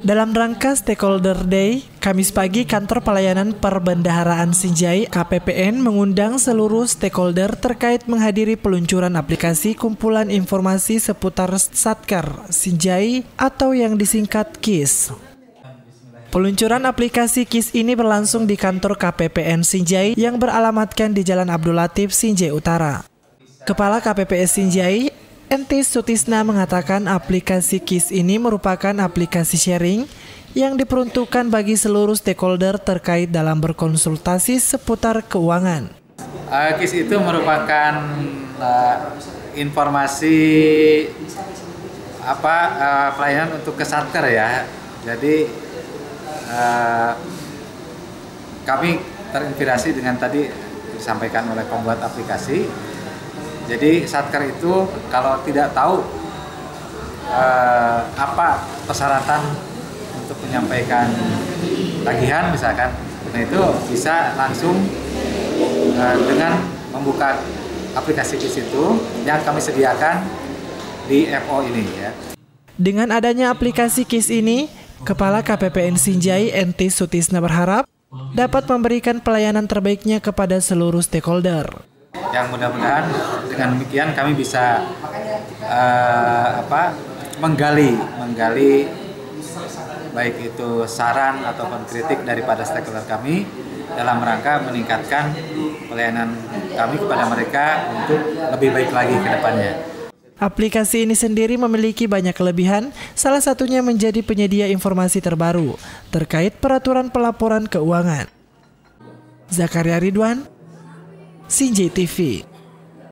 Dalam rangka Stakeholder Day, Kamis pagi Kantor Pelayanan Perbendaharaan Sinjai KPPN mengundang seluruh stakeholder terkait menghadiri peluncuran aplikasi kumpulan informasi seputar Satker Sinjai atau yang disingkat KISSS. Peluncuran aplikasi KISSS ini berlangsung di kantor KPPN Sinjai yang beralamatkan di Jalan Abdul Latif, Sinjai Utara. Kepala KPPS Sinjai, Entis Sutisna, mengatakan aplikasi KISSS ini merupakan aplikasi sharing yang diperuntukkan bagi seluruh stakeholder terkait dalam berkonsultasi seputar keuangan. KISSS itu merupakan informasi pelayanan untuk kesatker ya. Jadi kami terinspirasi dengan tadi disampaikan oleh pembuat aplikasi. Jadi satker itu kalau tidak tahu apa persyaratan untuk menyampaikan tagihan misalkan, nah itu bisa langsung dengan membuka aplikasi KISSS itu yang kami sediakan di FO ini ya. Dengan adanya aplikasi KISSS ini, Kepala KPPN Sinjai Entis Sutisna berharap dapat memberikan pelayanan terbaiknya kepada seluruh stakeholder. Yang mudah-mudahan dengan demikian kami bisa menggali baik itu saran ataupun kritik daripada stakeholder kami dalam rangka meningkatkan pelayanan kami kepada mereka untuk lebih baik lagi ke depannya. Aplikasi ini sendiri memiliki banyak kelebihan, salah satunya menjadi penyedia informasi terbaru terkait peraturan pelaporan keuangan. Zakaria Ridwan, Sinjai TV.